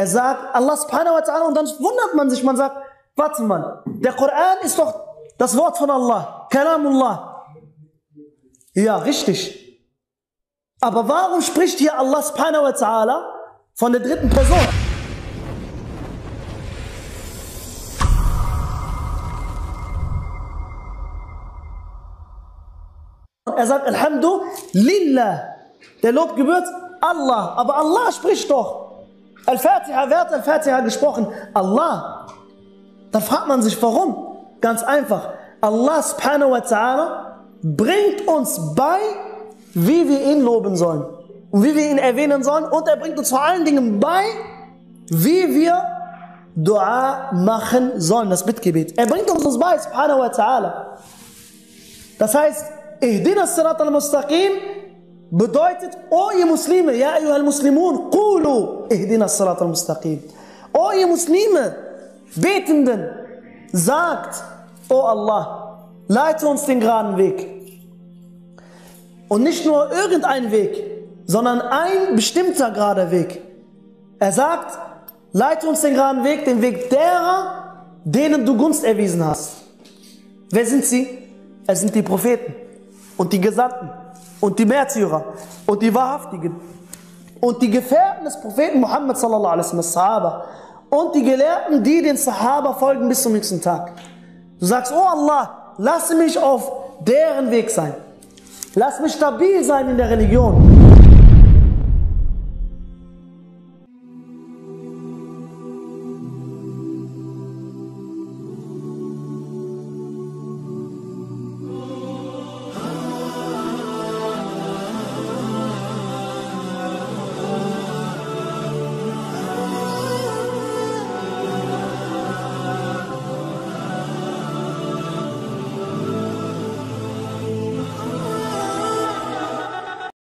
Er sagt, Allah subhanahu wa ta'ala, und dann wundert man sich, man sagt, warte mal, der Koran ist doch das Wort von Allah, Kalamullah. Ja, richtig. Aber warum spricht hier Allah subhanahu wa ta'ala von der dritten Person? Er sagt, Alhamdulillah, der Lob gebührt Allah. Aber Allah spricht doch. Al-Fatihah, wer hat Al-Fatihah gesprochen? Allah. Da fragt man sich, warum? Ganz einfach. Allah subhanahu wa ta'ala bringt uns bei, wie wir ihn loben sollen. Und wie wir ihn erwähnen sollen. Und er bringt uns vor allen Dingen bei, wie wir Dua machen sollen. Das Bittgebet. Er bringt uns bei, subhanahu wa ta'ala. Das heißt, Ehdin al-Sirat al-Mustaqim bedeutet, oh ihr Muslime, ja ayyuhal Muslimun, qulu Ehdin al-Sirat al-Mustaqim. Oh ihr Muslime, Betenden, sagt, oh Allah, leite uns den geraden Weg. Und nicht nur irgendein Weg, sondern ein bestimmter gerader Weg. Er sagt, leite uns den geraden Weg, den Weg derer, denen du Gunst erwiesen hast. Wer sind sie? Es sind die Propheten und die Gesandten und die Märtyrer und die Wahrhaftigen und die Gefährten des Propheten Muhammad sallallahu alaihi wasallam, Sahaba, und die Gelehrten, die den Sahaba folgen bis zum nächsten Tag. Du sagst, oh Allah, lass mich auf deren Weg sein. Lass mich stabil sein in der Religion.